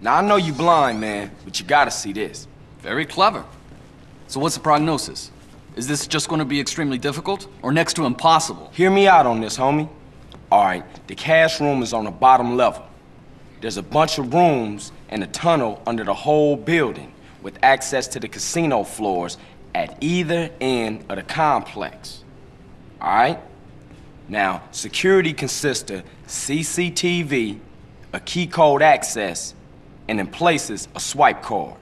Now, I know you blind, man, but you gotta see this. Very clever. So what's the prognosis? Is this just gonna be extremely difficult or next to impossible? Hear me out on this, homie. All right, the cash room is on the bottom level. There's a bunch of rooms and a tunnel under the whole building with access to the casino floors at either end of the complex. All right? Now, security consists of CCTV, a key code access, and in places, a swipe card.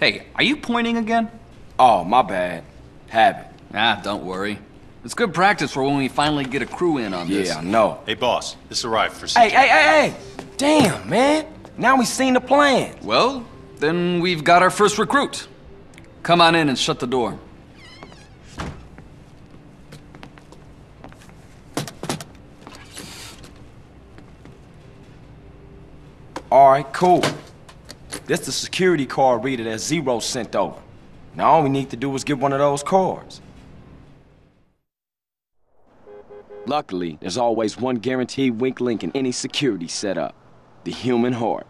Hey, are you pointing again? Oh, my bad. Habit. Ah, don't worry. It's good practice for when we finally get a crew in on this. Yeah, I know. Hey, boss, this arrived for CJ. Hey! Damn, man. Now we've seen the plan. Well, then we've got our first recruit. Come on in and shut the door. All right, cool. That's the security card reader that Xero sent over. Now all we need to do is get one of those cards. Luckily, there's always one guaranteed weak link in any security setup: the human heart.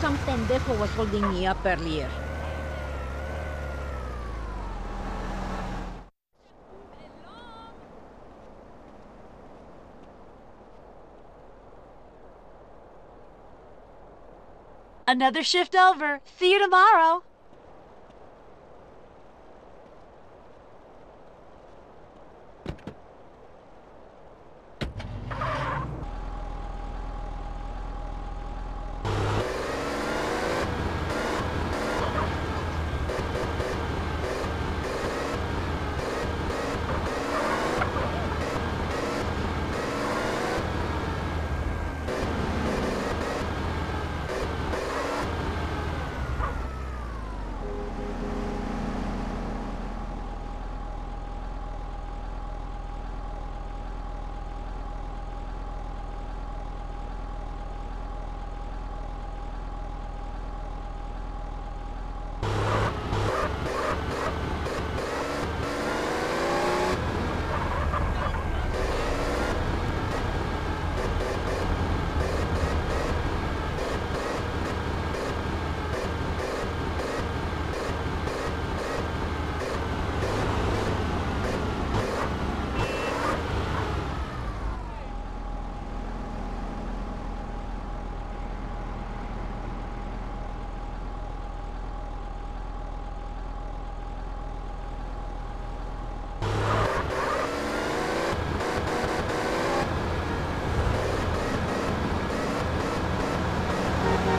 Some pendejo was holding me up earlier. Another shift over. See you tomorrow.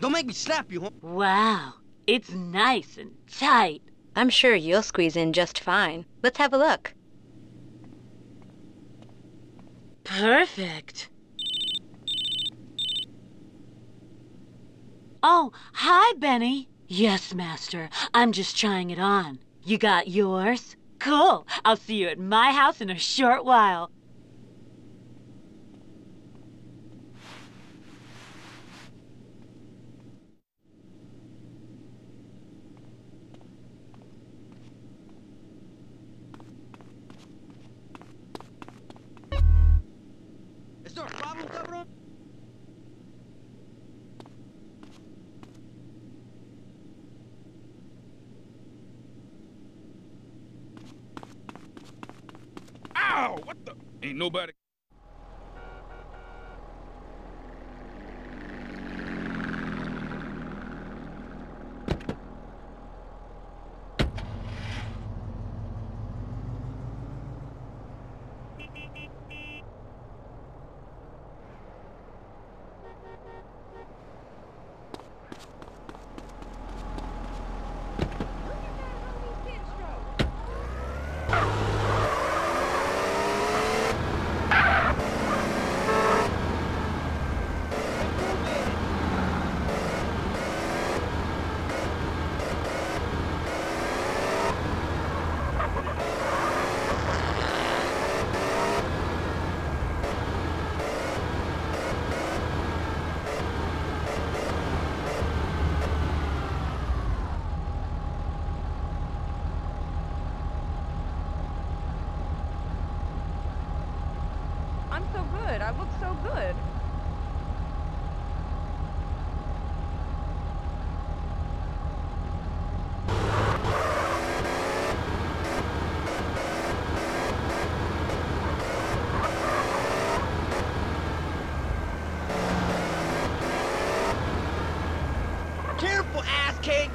Don't make me slap you, huh? Wow, it's nice and tight. I'm sure you'll squeeze in just fine. Let's have a look. Perfect. Oh, hi, Benny. Yes, Master. I'm just trying it on. You got yours? Cool. I'll see you at my house in a short while. Ow! What the? Ain't nobody. I look so good. Careful, ass cake.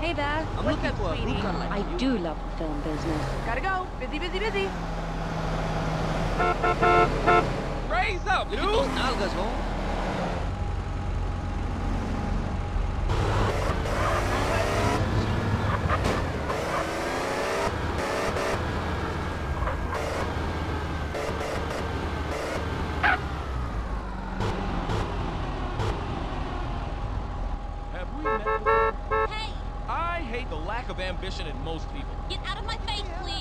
Hey there, what's up, sweetie? I do love the film business. Gotta go. Busy, busy, busy. Raise up, dude! Look at those nalgas, home. Of ambition in most people. Get out of my face, please.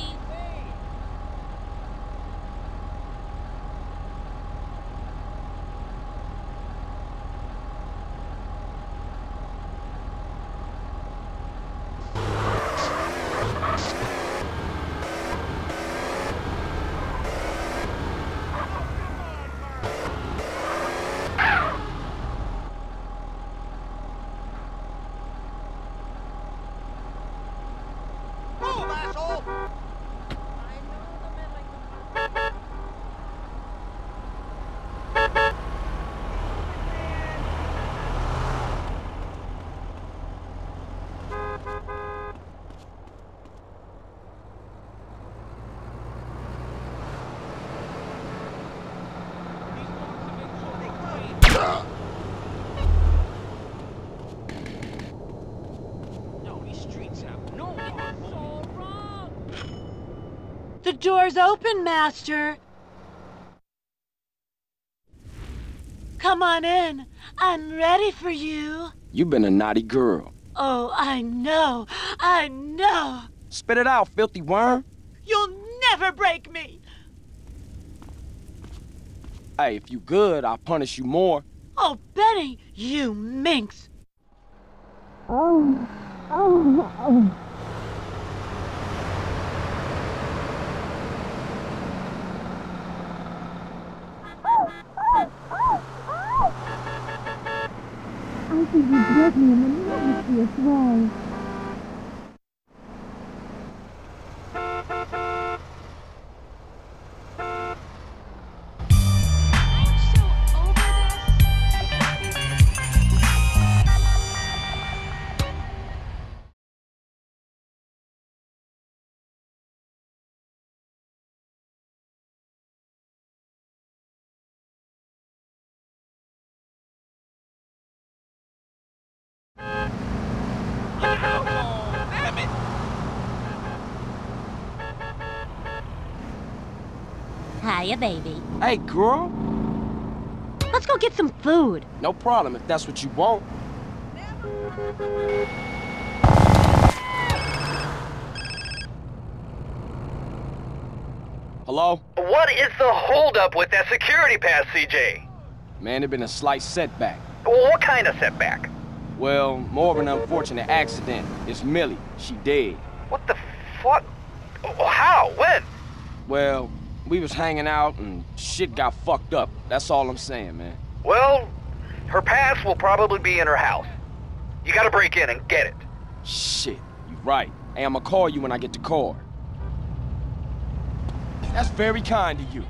The door's open, Master. Come on in. I'm ready for you. You've been a naughty girl. Oh, I know. I know. Spit it out, filthy worm. You'll never break me. Hey, if you good, I'll punish you more. Oh, Betty, you minx. I think you broke me in the most obvious way. Hiya, baby. Hey, girl. Let's go get some food. No problem, if that's what you want. Hello? What is the holdup with that security pass, CJ? Man, there's been a slight setback. What kind of setback? Well, more of an unfortunate accident. It's Millie. She dead. What the fuck? How? When? Well, we was hanging out and shit got fucked up. That's all I'm saying, man. Well, her pass will probably be in her house. You gotta break in and get it. Shit, you right. Hey, I'ma call you when I get the car. That's very kind of you.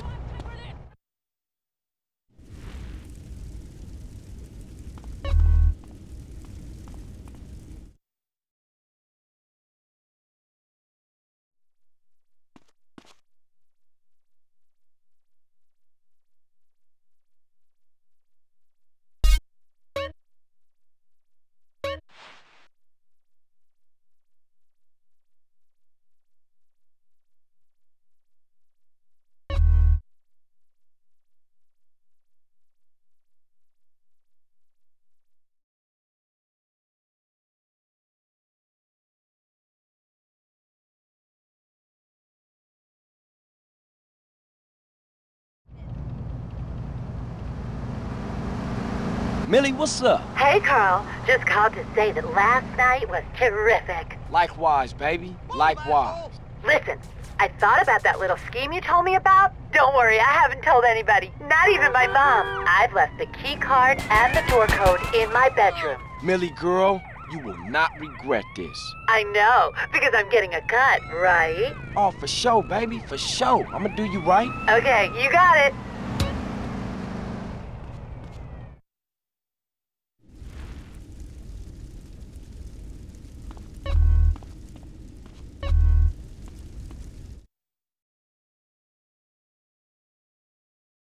Millie, what's up? Hey, Carl. Just called to say that last night was terrific. Likewise, baby. Likewise. Listen, I thought about that little scheme you told me about. Don't worry, I haven't told anybody. Not even my mom. I've left the key card and the door code in my bedroom. Millie, girl, you will not regret this. I know, because I'm getting a cut, right? Oh, for sure, baby. For sure. I'm gonna do you right. Okay, you got it.